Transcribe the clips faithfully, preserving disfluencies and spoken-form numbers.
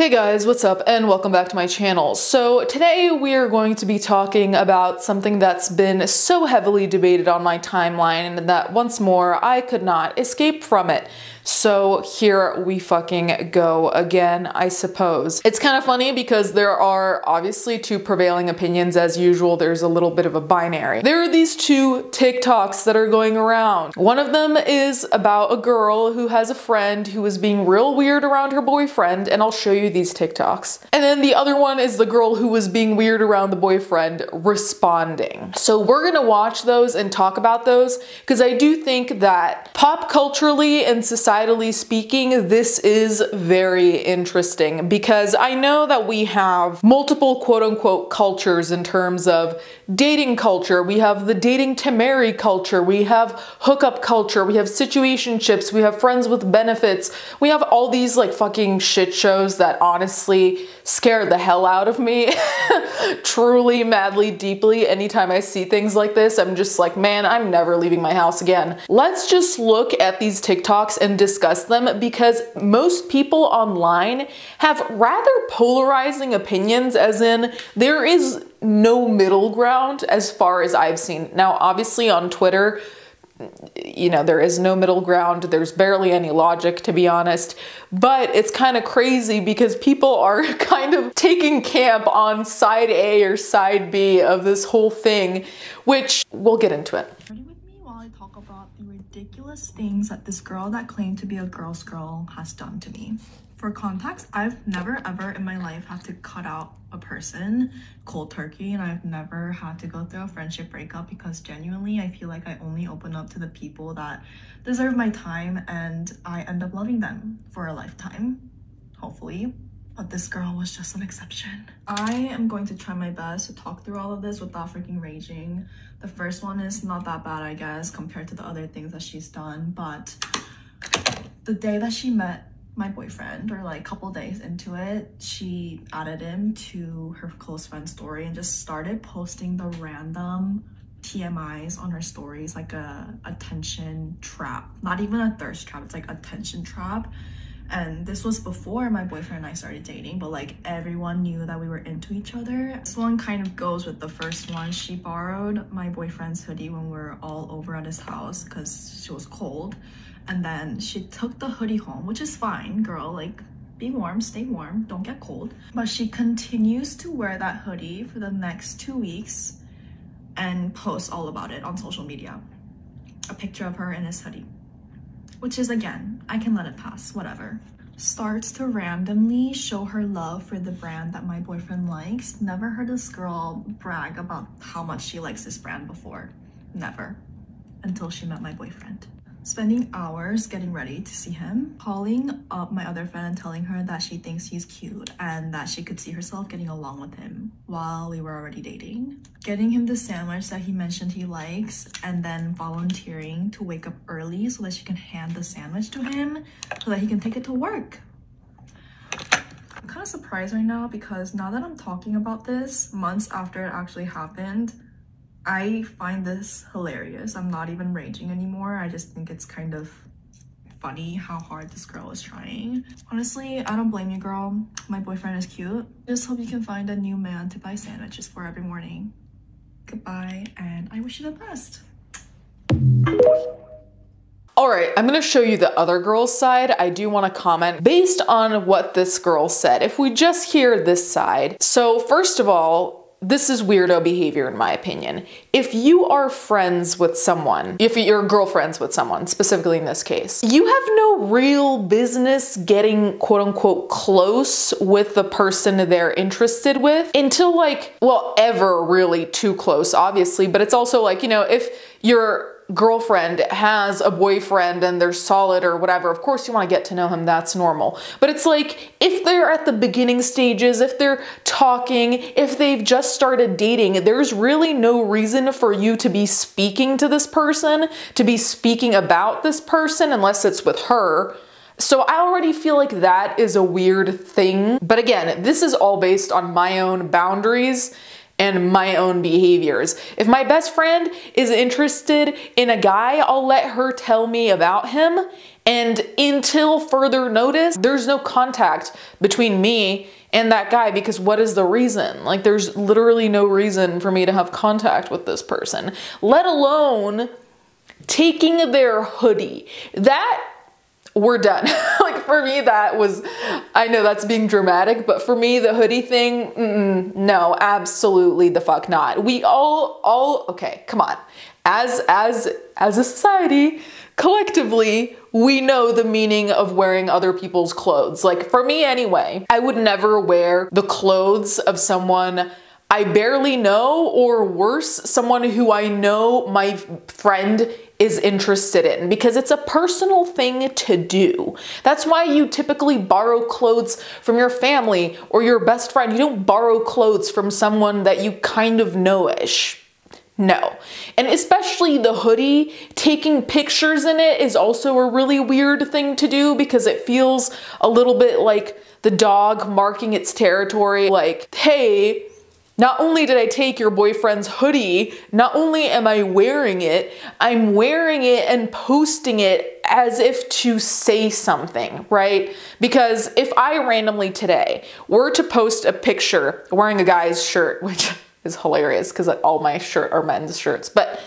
Hey guys, what's up and welcome back to my channel. So today we are going to be talking about something that's been so heavily debated on my timeline and that once more I could not escape from it. So here we fucking go again, I suppose. It's kind of funny because there are obviously two prevailing opinions as usual. There's a little bit of a binary. There are these two TikToks that are going around. One of them is about a girl who has a friend who is being real weird around her boyfriend, and I'll show you these TikToks. And then the other one is the girl who was being weird around the boyfriend responding. So we're gonna watch those and talk about those because I do think that pop culturally and societally speaking, this is very interesting because I know that we have multiple quote unquote cultures in terms of dating culture. We have the dating to marry culture. We have hookup culture. We have situationships. We have friends with benefits. We have all these like fucking shit shows that honestly scared the hell out of me. Truly, madly, deeply. Anytime I see things like this, I'm just like, man, I'm never leaving my house again. Let's just look at these TikToks and discuss them because most people online have rather polarizing opinions, as in there is no middle ground as far as I've seen. Now, obviously on Twitter, you know, there is no middle ground. There's barely any logic, to be honest, but it's kind of crazy because people are kind of taking camp on side A or side B of this whole thing, which we'll get into it. Are you with me while I talk about the ridiculous things that this girl that claimed to be a girl's girl has done to me? For context, I've never ever in my life had to cut out a person cold turkey, and I've never had to go through a friendship breakup because genuinely I feel like I only open up to the people that deserve my time and I end up loving them for a lifetime, hopefully. But this girl was just an exception. I am going to try my best to talk through all of this without freaking raging. The first one is not that bad, I guess, compared to the other things that she's done, but the day that she met my boyfriend, or like a couple days into it, she added him to her close friend's story and just started posting the random T M Is on her stories, like a attention trap. Not even a thirst trap, it's like attention trap. And this was before my boyfriend and I started dating, but like everyone knew that we were into each other. This one kind of goes with the first one. She borrowed my boyfriend's hoodie when we were all over at his house because she was cold. And then she took the hoodie home, which is fine, girl, like be warm, stay warm, don't get cold. But she continues to wear that hoodie for the next two weeks and posts all about it on social media. A picture of her in his hoodie. Which is, again, I can let it pass, whatever. Starts to randomly show her love for the brand that my boyfriend likes. Never heard this girl brag about how much she likes this brand before. Never. Until she met my boyfriend. Spending hours getting ready to see him. Calling up my other friend and telling her that she thinks he's cute and that she could see herself getting along with him while we were already dating. Getting him the sandwich that he mentioned he likes and then volunteering to wake up early so that she can hand the sandwich to him so that he can take it to work. I'm kind of surprised right now because now that I'm talking about this, months after it actually happened, I find this hilarious. I'm not even raging anymore. I just think it's kind of funny how hard this girl is trying. Honestly, I don't blame you, girl. My boyfriend is cute. Just hope you can find a new man to buy sandwiches for every morning. Goodbye, and I wish you the best. All right, I'm gonna show you the other girl's side. I do wanna comment based on what this girl said. If we just hear this side. So first of all, this is weirdo behavior in my opinion. If you are friends with someone, if you're girlfriends with someone, specifically in this case, you have no real business getting quote unquote close with the person they're interested with until like, well, ever really too close, obviously, but it's also like, you know, if you're girlfriend has a boyfriend and they're solid or whatever, of course you want to get to know him, that's normal. But it's like, if they're at the beginning stages, if they're talking, if they've just started dating, there's really no reason for you to be speaking to this person, to be speaking about this person, unless it's with her. So I already feel like that is a weird thing. But again, this is all based on my own boundaries and my own behaviors. If my best friend is interested in a guy, I'll let her tell me about him, and until further notice, there's no contact between me and that guy, because what is the reason? Like, there's literally no reason for me to have contact with this person, let alone taking their hoodie. That, we're done. Like, for me, that was, I know that's being dramatic, but for me, the hoodie thing, mm-mm, no, absolutely the fuck not. We all, all, okay, come on. As, as, as a society, collectively, we know the meaning of wearing other people's clothes. Like, for me anyway, I would never wear the clothes of someone I barely know, or worse, someone who I know my friend is interested in, because it's a personal thing to do. That's why you typically borrow clothes from your family or your best friend. You don't borrow clothes from someone that you kind of know-ish. No. And especially the hoodie, taking pictures in it is also a really weird thing to do, because it feels a little bit like the dog marking its territory, like, hey, not only did I take your boyfriend's hoodie, not only am I wearing it, I'm wearing it and posting it as if to say something, right? Because if I randomly today were to post a picture wearing a guy's shirt, which is hilarious because all my shirts are men's shirts, but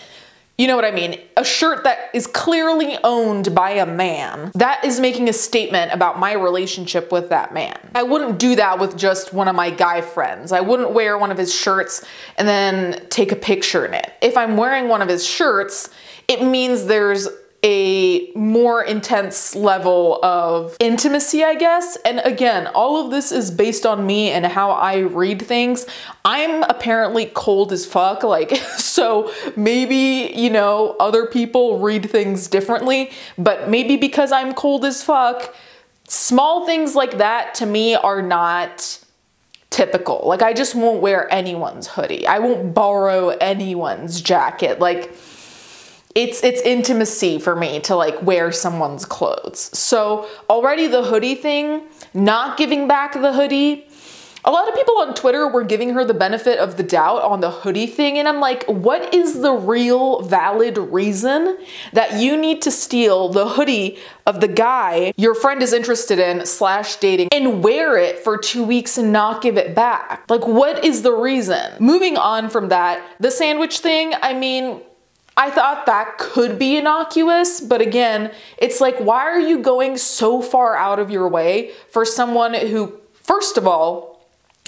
you know what I mean? A shirt that is clearly owned by a man, that is making a statement about my relationship with that man. I wouldn't do that with just one of my guy friends. I wouldn't wear one of his shirts and then take a picture in it. If I'm wearing one of his shirts, it means there's a more intense level of intimacy, I guess. And again, all of this is based on me and how I read things. I'm apparently cold as fuck, like, so maybe, you know, other people read things differently, but maybe because I'm cold as fuck, small things like that to me are not typical. Like, I just won't wear anyone's hoodie. I won't borrow anyone's jacket. Like, It's, it's intimacy for me to like wear someone's clothes. So already the hoodie thing, not giving back the hoodie. A lot of people on Twitter were giving her the benefit of the doubt on the hoodie thing. And I'm like, what is the real valid reason that you need to steal the hoodie of the guy your friend is interested in slash dating and wear it for two weeks and not give it back? Like, what is the reason? Moving on from that, the sandwich thing, I mean, I thought that could be innocuous, but again, it's like, why are you going so far out of your way for someone who, first of all,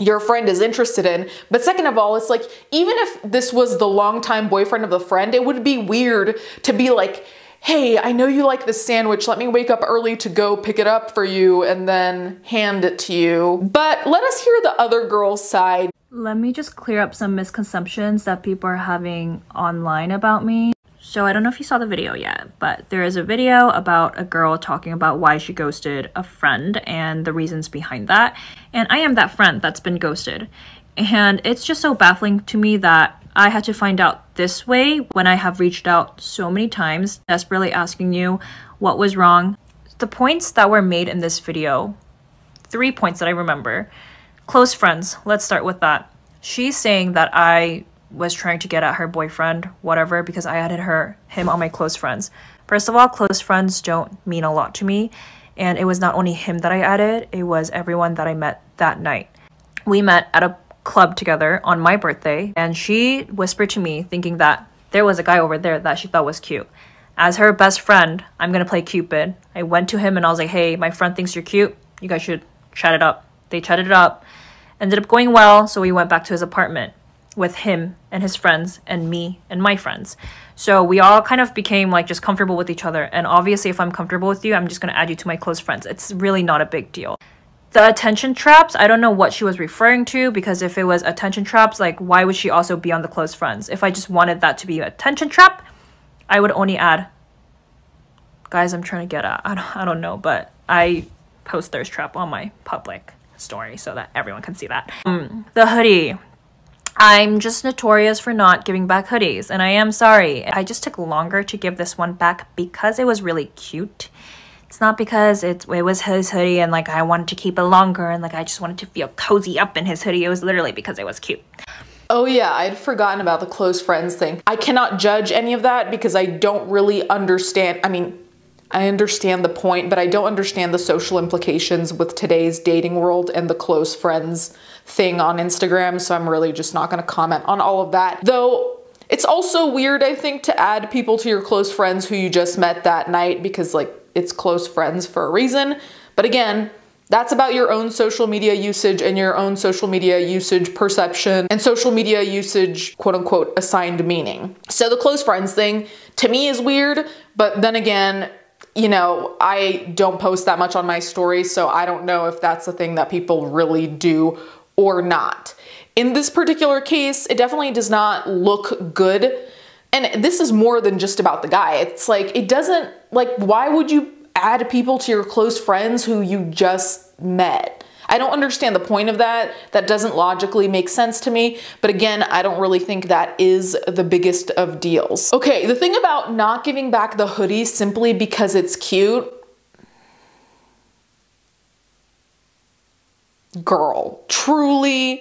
your friend is interested in, but second of all, it's like, even if this was the longtime boyfriend of the friend, it would be weird to be like, hey, I know you like this sandwich, let me wake up early to go pick it up for you and then hand it to you. But let us hear the other girl's side. Let me just clear up some misconceptions that people are having online about me. So I don't know if you saw the video yet, but there is a video about a girl talking about why she ghosted a friend and the reasons behind that. And I am that friend that's been ghosted. And it's just so baffling to me that I had to find out this way when I have reached out so many times, desperately asking you what was wrong. The points that were made in this video, three points that I remember. Close friends, let's start with that. She's saying that I was trying to get at her boyfriend, whatever, because I added her, him on my close friends. First of all, close friends don't mean a lot to me. And it was not only him that I added, it was everyone that I met that night. We met at a club together on my birthday, and she whispered to me thinking that there was a guy over there that she thought was cute. As her best friend, I'm gonna play Cupid. I went to him and I was like, hey, my friend thinks you're cute. You guys should chat it up. They chatted it up, ended up going well, so we went back to his apartment with him and his friends and me and my friends. So we all kind of became like just comfortable with each other, and obviously if I'm comfortable with you, I'm just going to add you to my close friends. It's really not a big deal. The attention traps, I don't know what she was referring to, because if it was attention traps, like why would she also be on the close friends? If I just wanted that to be an attention trap, I would only add guys I'm trying to get at. I don't, I don't know, but I post thirst trap on my public story so that everyone can see that. Um, the hoodie. I'm just notorious for not giving back hoodies, and I am sorry. I just took longer to give this one back because it was really cute. It's not because it, it was his hoodie and like I wanted to keep it longer and like I just wanted to feel cozy up in his hoodie. It was literally because it was cute. Oh yeah, I'd forgotten about the close friends thing. I cannot judge any of that because I don't really understand. I mean, I understand the point, but I don't understand the social implications with today's dating world and the close friends thing on Instagram, so I'm really just not gonna comment on all of that. Though, it's also weird, I think, to add people to your close friends who you just met that night because, like, it's close friends for a reason. But again, that's about your own social media usage and your own social media usage perception and social media usage, quote unquote, assigned meaning. So the close friends thing to me is weird, but then again, you know, I don't post that much on my story, so I don't know if that's the thing that people really do or not. In this particular case, it definitely does not look good. And this is more than just about the guy. It's like, it doesn't, like, why would you add people to your close friends who you just met? I don't understand the point of that. That doesn't logically make sense to me. But again, I don't really think that is the biggest of deals. Okay, the thing about not giving back the hoodie simply because it's cute. Girl, truly,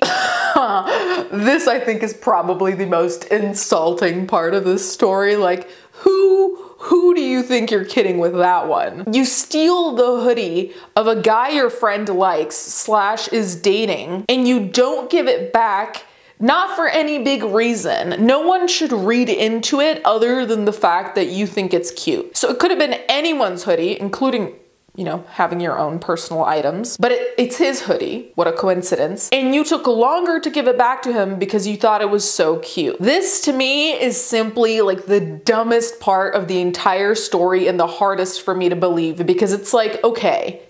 this I think is probably the most insulting part of this story. Like, who, who do you think you're kidding with that one? You steal the hoodie of a guy your friend likes slash is dating, and you don't give it back, not for any big reason. No one should read into it other than the fact that you think it's cute. So it could have been anyone's hoodie, including, you know, having your own personal items, but it, it's his hoodie. What a coincidence. And you took longer to give it back to him because you thought it was so cute. This to me is simply like the dumbest part of the entire story and the hardest for me to believe, because it's like, okay,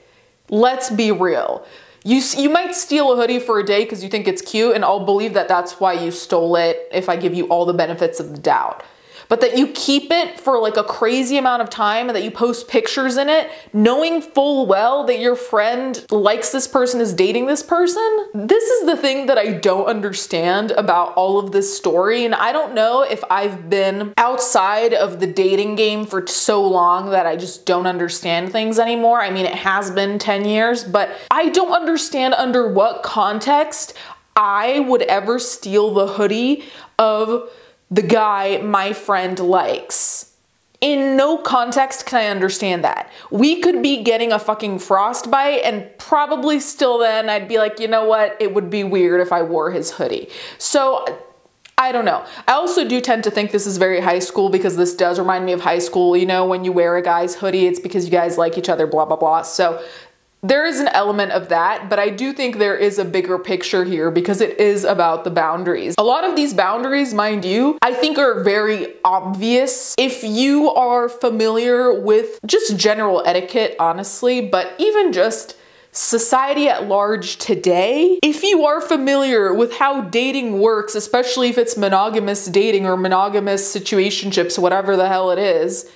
let's be real. You, you might steal a hoodie for a day because you think it's cute, and I'll believe that that's why you stole it if I give you all the benefits of the doubt. But that you keep it for like a crazy amount of time and that you post pictures in it, knowing full well that your friend likes this person, is dating this person. This is the thing that I don't understand about all of this story. And I don't know if I've been outside of the dating game for so long that I just don't understand things anymore. I mean, it has been ten years, but I don't understand under what context I would ever steal the hoodie of the guy my friend likes. In no context can I understand that. We could be getting a fucking frostbite, and probably still then I'd be like, you know what? It would be weird if I wore his hoodie. So I don't know. I also do tend to think this is very high school, because this does remind me of high school. You know, when you wear a guy's hoodie, it's because you guys like each other, blah, blah, blah. So there is an element of that, but I do think there is a bigger picture here because it is about the boundaries. A lot of these boundaries, mind you, I think are very obvious if you are familiar with just general etiquette, honestly, but even just society at large today. If you are familiar with how dating works, especially if it's monogamous dating or monogamous situationships, whatever the hell it is,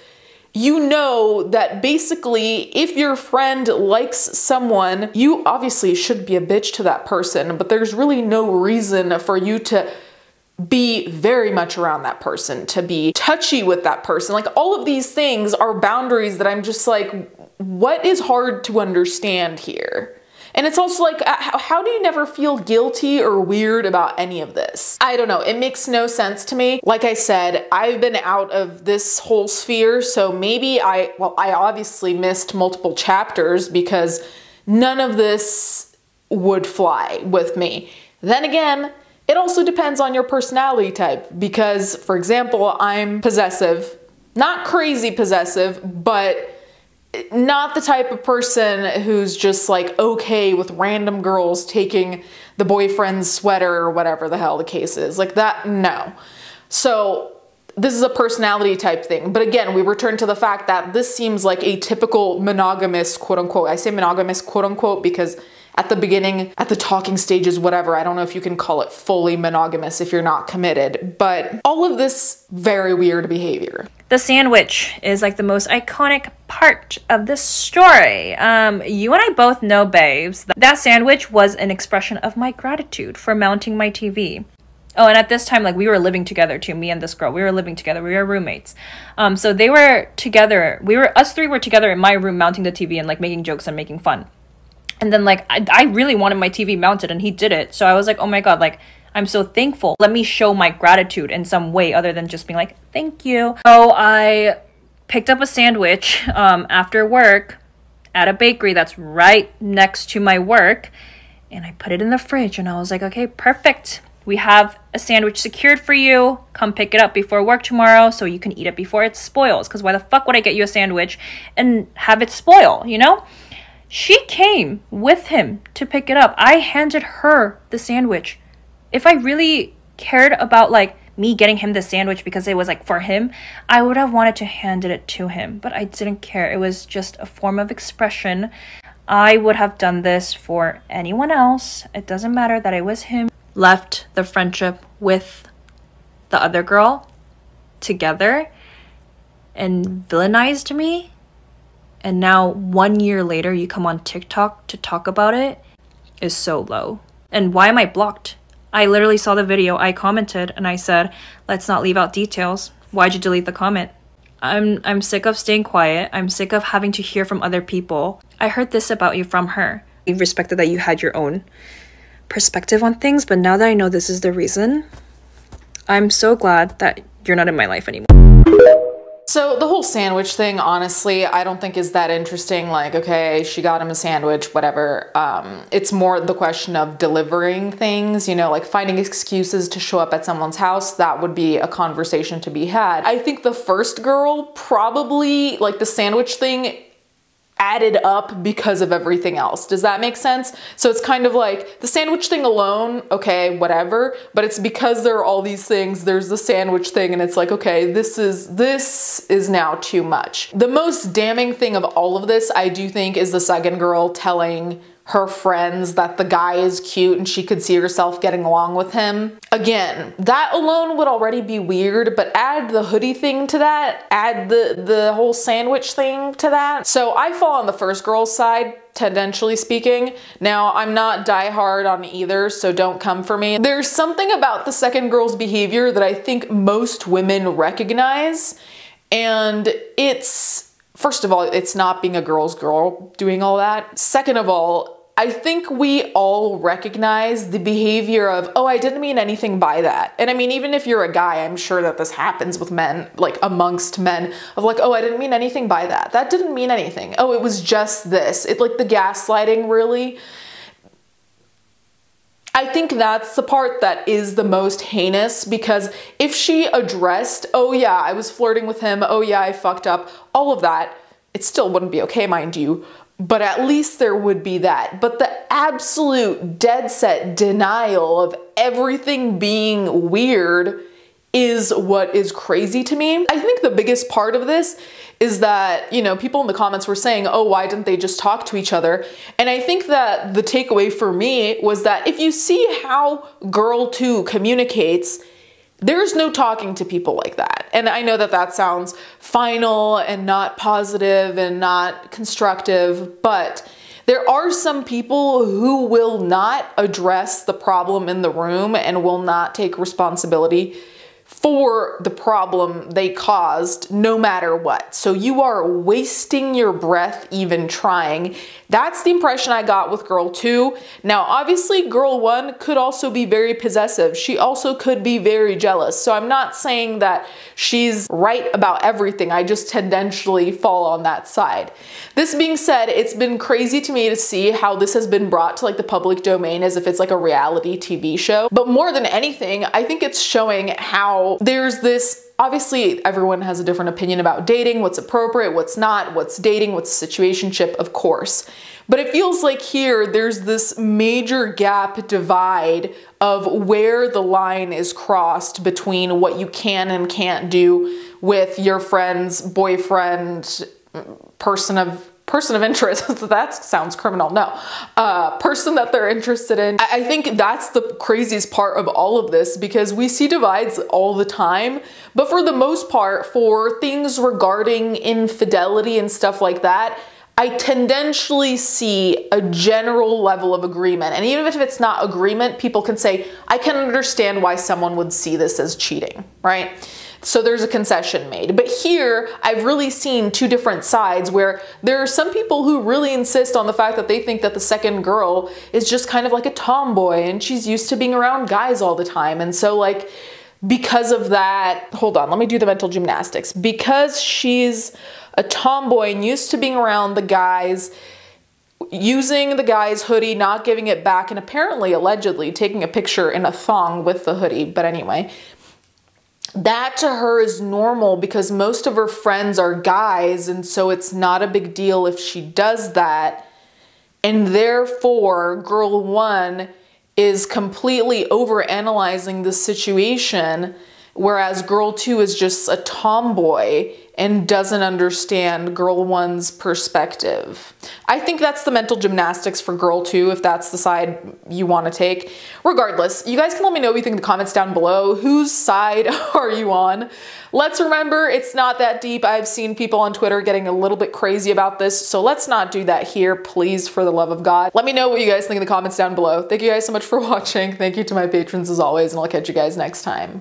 you know that basically if your friend likes someone, you obviously should be a bitch to that person, but there's really no reason for you to be very much around that person, to be touchy with that person. Like, all of these things are boundaries that I'm just like, what is hard to understand here? And it's also like, how do you never feel guilty or weird about any of this? I don't know, it makes no sense to me. Like I said, I've been out of this whole sphere, so maybe I, well, I obviously missed multiple chapters because none of this would fly with me. Then again, it also depends on your personality type because, for example, I'm possessive, not crazy possessive, but not the type of person who's just like okay with random girls taking the boyfriend's sweater or whatever the hell the case is. Like that, no. So this is a personality type thing. But again, we return to the fact that this seems like a typical monogamous, quote unquote. I say monogamous, quote unquote, because at the beginning, at the talking stages, whatever, I don't know if you can call it fully monogamous if you're not committed, but all of this very weird behavior. The sandwich is like the most iconic part of this story. Um, you and I both know, babes, that, that sandwich was an expression of my gratitude for mounting my T V. Oh, and at this time, like, we were living together too, me and this girl, we were living together, we were roommates. Um, so they were together, we were, us three were together in my room mounting the T V and like making jokes and making fun. And then like, I, I really wanted my T V mounted and he did it. So I was like, oh my God, like I'm so thankful. Let me show my gratitude in some way other than just being like, thank you. So I picked up a sandwich um, after work at a bakery that's right next to my work. And I put it in the fridge and I was like, okay, perfect. We have a sandwich secured for you. Come pick it up before work tomorrow so you can eat it before it spoils. Because why the fuck would I get you a sandwich and have it spoil, you know? She came with him to pick it up. I handed her the sandwich. If I really cared about like me getting him the sandwich because it was like for him, I would have wanted to hand it to him, but I didn't care. It was just a form of expression. I would have done this for anyone else. It doesn't matter that it was him. Left the friendship with the other girl together and villainized me. And now one year later, you come on TikTok to talk about it is so low. And why am I blocked? I literally saw the video, I commented, and I said, let's not leave out details. Why'd you delete the comment? I'm, I'm sick of staying quiet. I'm sick of having to hear from other people. I heard this about you from her. I respected that you had your own perspective on things, but now that I know this is the reason, I'm so glad that you're not in my life anymore. So the whole sandwich thing, honestly, I don't think is that interesting. Like, okay, she got him a sandwich, whatever. Um, it's more the question of delivering things, you know, like finding excuses to show up at someone's house. That would be a conversation to be had. I think the first girl probably, like the sandwich thing, added up because of everything else. Does that make sense? So it's kind of like the sandwich thing alone, okay, whatever, but it's because there are all these things, there's the sandwich thing, and it's like, okay, this is, this is now too much. The most damning thing of all of this, I do think, is the second girl telling her friends that the guy is cute and she could see herself getting along with him. Again, that alone would already be weird, but add the hoodie thing to that, add the, the whole sandwich thing to that. So I fall on the first girl's side, tendentially speaking. Now, I'm not diehard on either, so don't come for me. There's something about the second girl's behavior that I think most women recognize, and it's, first of all, it's not being a girl's girl doing all that. Second of all, I think we all recognize the behavior of, oh, I didn't mean anything by that. And I mean, even if you're a guy, I'm sure that this happens with men, like amongst men, of like, oh, I didn't mean anything by that. That didn't mean anything. Oh, it was just this. It like the gaslighting, really. I think that's the part that is the most heinous, because if she addressed, oh yeah, I was flirting with him, oh yeah, I fucked up, all of that, it still wouldn't be okay, mind you. But at least there would be that. But the absolute dead set denial of everything being weird is what is crazy to me. I think the biggest part of this is that, you know, people in the comments were saying, oh, why didn't they just talk to each other? And I think that the takeaway for me was that if you see how girl two communicates, there's no talking to people like that. And I know that that sounds final and not positive and not constructive, but there are some people who will not address the problem in the room and will not take responsibility for the problem they caused, no matter what. So you are wasting your breath even trying. That's the impression I got with girl two. Now, obviously girl one could also be very possessive. She also could be very jealous. So I'm not saying that she's right about everything. I just tendentially fall on that side. This being said, it's been crazy to me to see how this has been brought to like the public domain as if it's like a reality T V show. But more than anything, I think it's showing how there's this, obviously everyone has a different opinion about dating, what's appropriate, what's not, what's dating, what's a situationship, of course. But it feels like here there's this major gap divide of where the line is crossed between what you can and can't do with your friend's boyfriend, person of person of interest, that sounds criminal, no, uh, person that they're interested in. I think that's the craziest part of all of this, because we see divides all the time, but for the most part, for things regarding infidelity and stuff like that, I tendentially see a general level of agreement. And even if it's not agreement, people can say, I can understand why someone would see this as cheating, right? So there's a concession made. But here, I've really seen two different sides where there are some people who really insist on the fact that they think that the second girl is just kind of like a tomboy and she's used to being around guys all the time. And so like, because of that, hold on, let me do the mental gymnastics. Because she's a tomboy and used to being around the guys, using the guy's hoodie, not giving it back, and apparently, allegedly, taking a picture in a thong with the hoodie. But anyway, that to her is normal because most of her friends are guys, and so it's not a big deal if she does that. And therefore, girl one is completely overanalyzing the situation, whereas girl two is just a tomboy and doesn't understand girl one's perspective. I think that's the mental gymnastics for girl two, if that's the side you want to take. Regardless, you guys can let me know what you think in the comments down below. Whose side are you on? Let's remember, it's not that deep. I've seen people on Twitter getting a little bit crazy about this, so let's not do that here, please, for the love of God. Let me know what you guys think in the comments down below. Thank you guys so much for watching. Thank you to my patrons as always, and I'll catch you guys next time.